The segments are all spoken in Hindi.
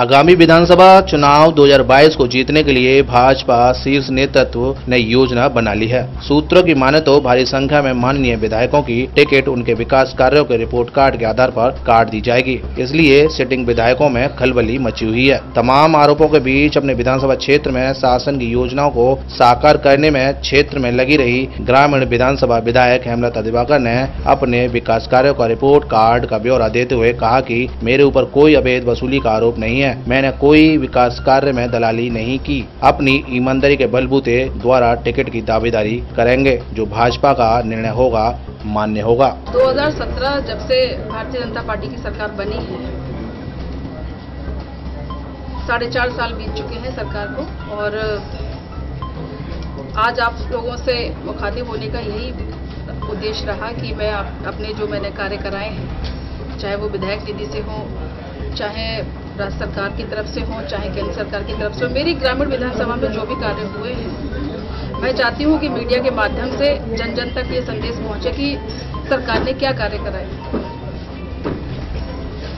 आगामी विधानसभा चुनाव 2022 को जीतने के लिए भाजपा शीर्ष नेतृत्व ने योजना बना ली है। सूत्रों की माने तो भारी संख्या में माननीय विधायकों की टिकट उनके विकास कार्यों के रिपोर्ट कार्ड के आधार पर काट दी जाएगी, इसलिए सिटिंग विधायकों में खलबली मची हुई है। तमाम आरोपों के बीच अपने विधानसभा क्षेत्र में शासन की योजनाओं को साकार करने में क्षेत्र में लगी रही ग्रामीण विधानसभा विधायक हेमलता दिवाकर ने अपने विकास कार्यों का रिपोर्ट कार्ड का ब्यौरा देते हुए कहा कि मेरे ऊपर कोई अवैध वसूली का आरोप नहीं है, मैंने कोई विकास कार्य में दलाली नहीं की, अपनी ईमानदारी के बलबूते द्वारा टिकट की दावेदारी करेंगे, जो भाजपा का निर्णय होगा मान्य होगा। 2017 जब से भारतीय जनता पार्टी की सरकार बनी है, 4.5 साल बीत चुके हैं सरकार को, और आज आप लोगों से मुखातिब होने का यही उद्देश्य रहा कि मैं अपने जो मैंने कार्य कराए हैं, चाहे वो विधायक निधि से हो, चाहे राज्य सरकार की तरफ से हो, चाहे केंद्र सरकार की तरफ से हो, मेरी ग्रामीण विधानसभा में जो भी कार्य हुए हैं, मैं चाहती हूँ कि मीडिया के माध्यम से जन जन तक ये संदेश पहुँचे कि सरकार ने क्या कार्य कराए।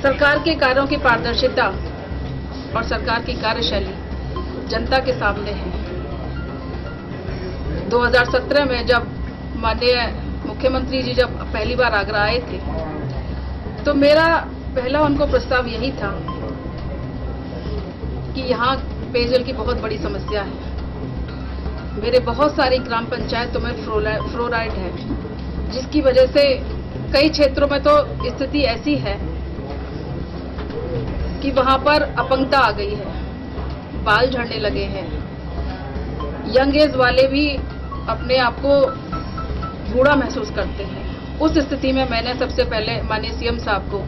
सरकार के कार्यों की पारदर्शिता और सरकार की कार्यशैली जनता के सामने है। 2017 में जब माननीय मुख्यमंत्री जी जब पहली बार आगरा आए थे, तो मेरा पहला उनको प्रस्ताव यही था कि यहाँ पेयजल की बहुत बड़ी समस्या है। मेरे बहुत सारी ग्राम पंचायतों में फ्लोराइड है, जिसकी वजह से कई क्षेत्रों में तो स्थिति ऐसी है कि वहाँ पर अपंगता आ गई है, बाल झड़ने लगे हैं, यंग एज वाले भी अपने आप को बूढ़ा महसूस करते हैं। उस स्थिति में मैंने सबसे पहले माननीय सीएम साहब को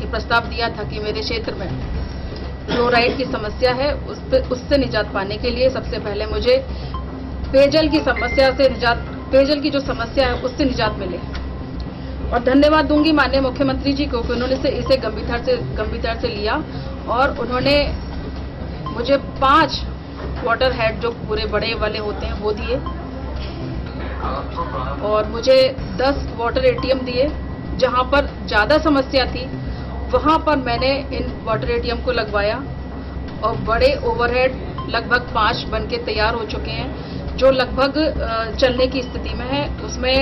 ये प्रस्ताव दिया था कि मेरे क्षेत्र में फ्लोराइड की समस्या है, उससे निजात पाने के लिए सबसे पहले मुझे पेयजल की जो समस्या है उससे निजात मिले। और धन्यवाद दूंगी माननीय मुख्यमंत्री जी को कि उन्होंने इसे गंभीरता से लिया और उन्होंने मुझे 5 वाटर हेड जो पूरे बड़े वाले होते हैं वो दिए, और मुझे 10 वाटर एटीएम दिए। जहां पर ज़्यादा समस्या थी वहां पर मैंने इन वाटर एटीएम को लगवाया, और बड़े ओवरहेड लगभग 5 बन के तैयार हो चुके हैं, जो लगभग चलने की स्थिति में है। उसमें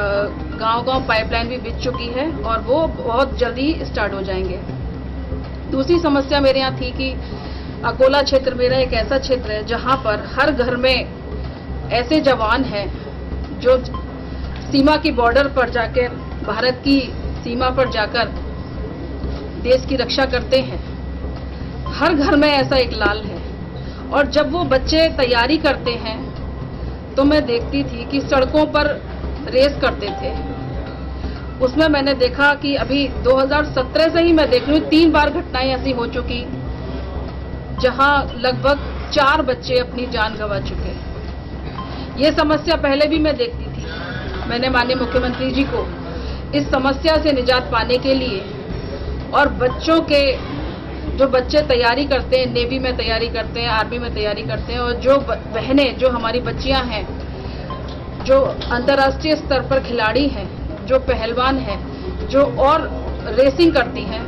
गांव-गांव पाइपलाइन भी बिछ चुकी है और वो बहुत जल्दी स्टार्ट हो जाएंगे। दूसरी समस्या मेरे यहाँ थी कि अकोला क्षेत्र मेरा एक ऐसा क्षेत्र है जहाँ पर हर घर में ऐसे जवान हैं जो सीमा की बॉर्डर पर जाकर, भारत की सीमा पर जाकर देश की रक्षा करते हैं। हर घर में ऐसा एक लाल है, और जब वो बच्चे तैयारी करते हैं तो मैं देखती थी कि सड़कों पर रेस करते थे। उसमें मैंने देखा कि अभी 2017 से ही मैं देख रही हूँ, 3 बार घटनाएं ऐसी हो चुकी जहां लगभग 4 बच्चे अपनी जान गंवा चुके हैं। ये समस्या पहले भी मैं देखती थी। मैंने माननीय मुख्यमंत्री जी को इस समस्या से निजात पाने के लिए, और बच्चों के जो बच्चे तैयारी करते हैं, नेवी में तैयारी करते हैं, आर्मी में तैयारी करते हैं, और जो बहनें, जो हमारी बच्चियां हैं, जो अंतर्राष्ट्रीय स्तर पर खिलाड़ी हैं, जो पहलवान हैं, जो और रेसिंग करती हैं,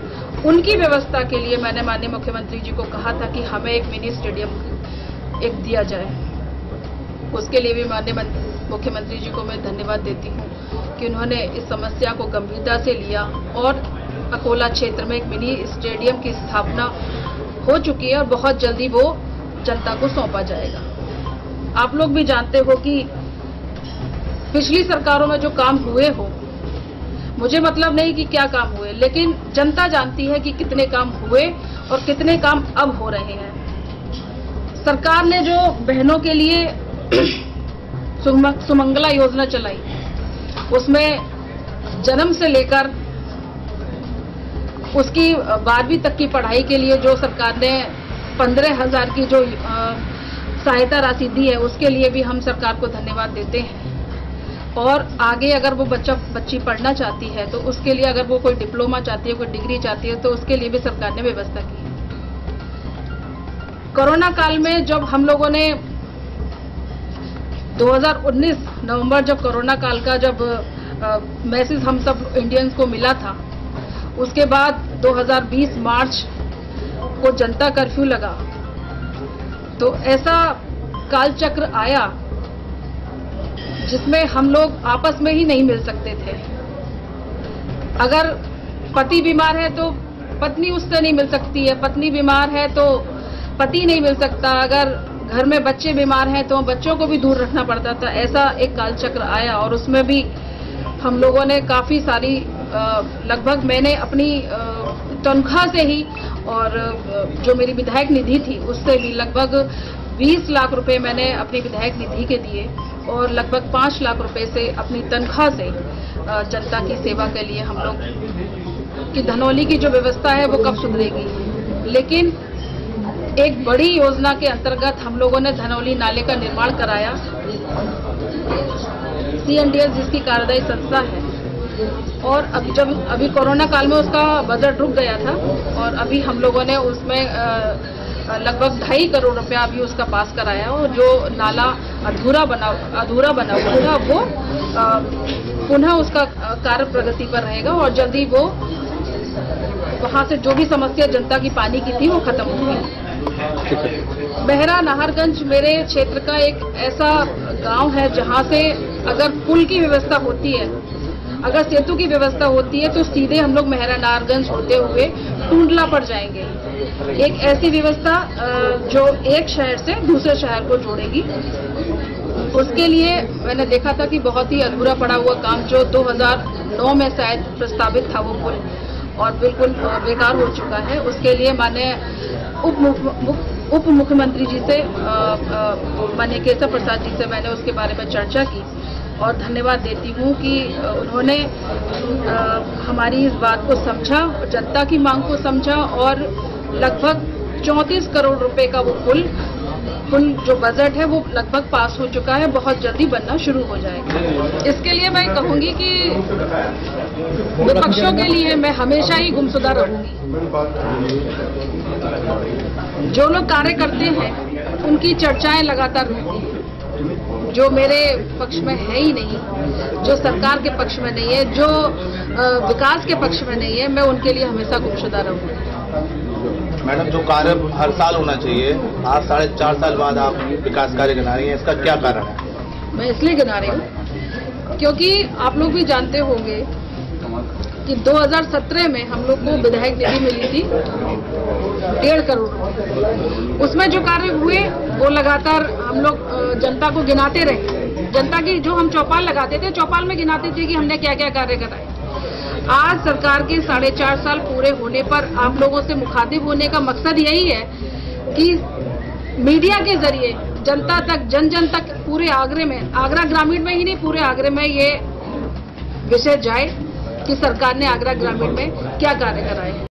उनकी व्यवस्था के लिए मैंने माननीय मुख्यमंत्री जी को कहा था कि हमें एक मिनी स्टेडियम एक दिया जाए। उसके लिए भी माननीय मुख्यमंत्री जी को मैं धन्यवाद देती हूँ कि उन्होंने इस समस्या को गंभीरता से लिया, और अकोला क्षेत्र में एक मिनी स्टेडियम की स्थापना हो चुकी है और बहुत जल्दी वो जनता को सौंपा जाएगा। आप लोग भी जानते हो कि पिछली सरकारों में जो काम हुए हो, मुझे मतलब नहीं कि क्या काम हुए, लेकिन जनता जानती है कि कितने काम हुए और कितने काम अब हो रहे हैं। सरकार ने जो बहनों के लिए सुमंगला योजना चलाई, उसमें जन्म से लेकर उसकी 12वीं तक की पढ़ाई के लिए जो सरकार ने 15,000 की जो सहायता राशि दी है, उसके लिए भी हम सरकार को धन्यवाद देते हैं। और आगे अगर वो बच्ची पढ़ना चाहती है, तो उसके लिए अगर वो कोई डिप्लोमा चाहती है, कोई डिग्री चाहती है, तो उसके लिए भी सरकार ने व्यवस्था की। कोरोना काल में जब हम लोगों ने 2019 नवंबर जब कोरोना काल का जब मैसेज हम सब इंडियंस को मिला था, उसके बाद 2020 मार्च को जनता कर्फ्यू लगा, तो ऐसा कालचक्र आया जिसमें हम लोग आपस में ही नहीं मिल सकते थे। अगर पति बीमार है तो पत्नी उससे नहीं मिल सकती है, पत्नी बीमार है तो पति नहीं मिल सकता, अगर घर में बच्चे बीमार हैं तो बच्चों को भी दूर रखना पड़ता था। ऐसा एक कालचक्र आया और उसमें भी हम लोगों ने काफ़ी सारी लगभग मैंने अपनी तनख्वाह से ही और जो मेरी विधायक निधि थी उससे भी लगभग 20 लाख रुपए मैंने अपनी विधायक निधि के दिए और लगभग 5 लाख रुपए से अपनी तनख्वाह से जनता की सेवा के लिए हम लोग की धनौली की जो व्यवस्था है वो कब सुधरेगी। लेकिन एक बड़ी योजना के अंतर्गत हम लोगों ने धनौली नाले का निर्माण कराया। CNDS जिसकी कार्यदायी संस्था है और अब जब अभी कोरोना काल में उसका बजट रुक गया था और अभी हम लोगों ने उसमें लगभग 2.5 करोड़ रुपया अभी उसका पास कराया और जो नाला अधूरा बना हुआ वो पुनः उसका कार्य प्रगति पर रहेगा और जल्दी वो वहाँ से जो भी समस्या जनता की पानी की थी वो खत्म होगी। बहरा नहरगंज मेरे क्षेत्र का एक ऐसा गांव है जहाँ से अगर पुल की व्यवस्था होती है, अगर सेतु की व्यवस्था होती है तो सीधे हम लोग महरानारगंज होते हुए टुंडला पर जाएंगे। एक ऐसी व्यवस्था जो एक शहर से दूसरे शहर को जोड़ेगी, उसके लिए मैंने देखा था कि बहुत ही अधूरा पड़ा हुआ काम जो 2009 में शायद प्रस्तावित था वो पुल और बिल्कुल बेकार हो चुका है। उसके लिए माननीय उप मुख्यमंत्री जी से माननीय केशव प्रसाद जी से मैंने उसके बारे में चर्चा की और धन्यवाद देती हूँ कि उन्होंने हमारी इस बात को समझा, जनता की मांग को समझा और लगभग 34 करोड़ रुपए का वो पुल जो बजट है वो लगभग पास हो चुका है, बहुत जल्दी बनना शुरू हो जाएगा। इसके लिए मैं कहूँगी कि विपक्षों के लिए मैं हमेशा ही गुमशुदा रहूँगी। जो लोग कार्य करते हैं उनकी चर्चाएं लगातार रहती हैं, जो मेरे पक्ष में है ही नहीं, जो सरकार के पक्ष में नहीं है, जो विकास के पक्ष में नहीं है, मैं उनके लिए हमेशा गुमशुदा रहूँगी। मैडम, जो कार्य हर साल होना चाहिए आज 4.5 साल बाद आप विकास कार्य गिना रही हैं, इसका क्या कारण है? मैं इसलिए गिना रही हूँ क्योंकि आप लोग भी जानते होंगे कि 2017 में हम लोग को विधायक निधि मिली थी 1.5 करोड़। उसमें जो कार्य हुए वो लगातार हम लोग जनता को गिनाते रहे, जनता की जो हम चौपाल लगाते थे चौपाल में गिनाते थे कि हमने क्या क्या कार्य कराए। आज सरकार के 4.5 साल पूरे होने पर आप लोगों से मुखातिब होने का मकसद यही है कि मीडिया के जरिए जनता तक, जन जन तक पूरे आगरे में, आगरा ग्रामीण में ही नहीं पूरे आगरे में ये विषय जाए कि सरकार ने आगरा ग्रामीण में क्या कार्य कराए।